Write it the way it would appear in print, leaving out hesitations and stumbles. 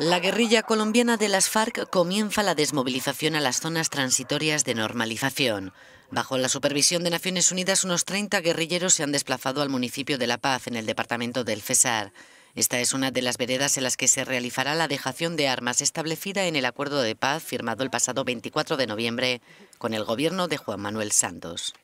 La guerrilla colombiana de las FARC comienza la desmovilización a las zonas transitorias de normalización. Bajo la supervisión de Naciones Unidas, unos 30 guerrilleros se han desplazado al municipio de La Paz, en el departamento del Cesar. Esta es una de las veredas en las que se realizará la dejación de armas establecida en el Acuerdo de Paz firmado el pasado 24 de noviembre con el gobierno de Juan Manuel Santos.